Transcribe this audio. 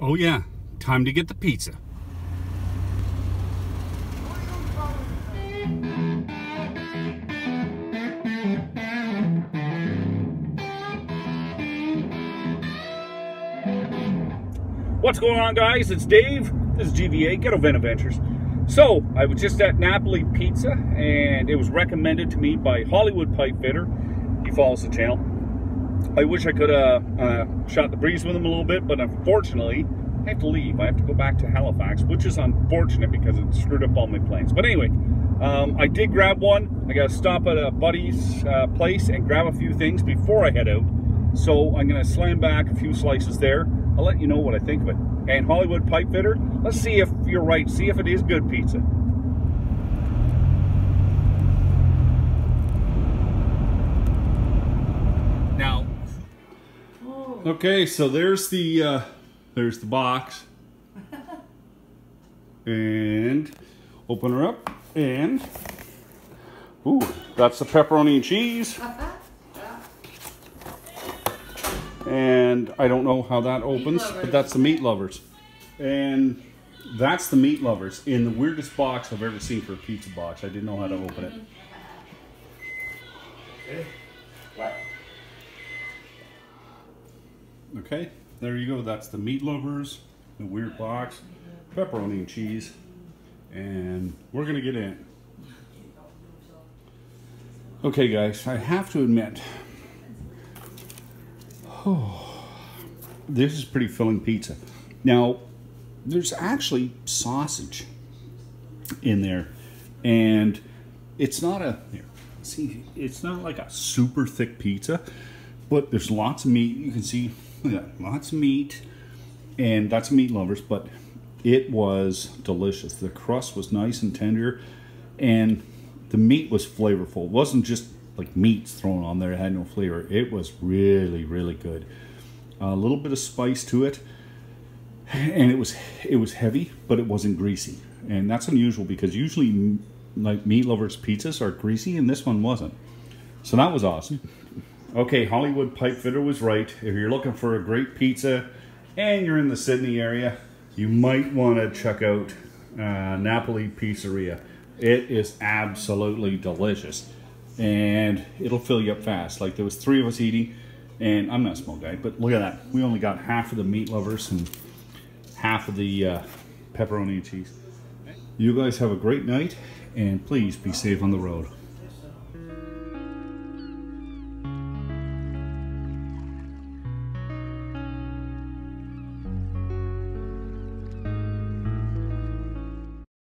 Oh yeah, time to get the pizza. What's going on, guys? It's Dave. This is GVA, Ghetto Van Adventures. So, I was just at Napoli Pizza, and it was recommended to me by Hollywood Pipefitter. He follows the channel. I wish I could have shot the breeze with him a little bit, but unfortunately, I have to leave. I have to go back to Halifax, which is unfortunate because it screwed up all my plans. But anyway, I did grab one. I got to stop at a buddy's place and grab a few things before I head out. So, I'm going to slam back a few slices there. I'll let you know what I think of it. And Hollywood Pipefitter, let's see if you're right. See if it is good pizza. Now, okay, so there's the box, and open her up, and ooh, that's the pepperoni and cheese. And I don't know how that opens, but that's the meat lovers. And that's the meat lovers in the weirdest box I've ever seen for a pizza box. I didn't know how to open it. Okay, there you go. That's the meat lovers, the weird box, pepperoni and cheese. And we're gonna get in. Okay guys, I have to admit, oh, this is pretty filling pizza. Now, there's actually sausage in there, and it's not a, here, see, it's not like a super thick pizza, but there's lots of meat. You can see, look at that, lots of meat, and that's meat lovers, but it was delicious. The crust was nice and tender, and the meat was flavorful. It wasn't just like meats thrown on there, it had no flavor. It was really, really good. A little bit of spice to it, and it was heavy, but it wasn't greasy, and that's unusual because usually like meat lovers' pizzas are greasy, and this one wasn't. So that was awesome. Okay, Hollywood Pipefitter was right. If you're looking for a great pizza, and you're in the Sydney area, you might want to check out Napoli Pizzeria. It is absolutely delicious. And it'll fill you up fast. Like there was 3 of us eating, and I'm not a small guy, but look at that. We only got half of the meat lovers and half of the pepperoni and cheese. You guys have a great night, and please be safe on the road.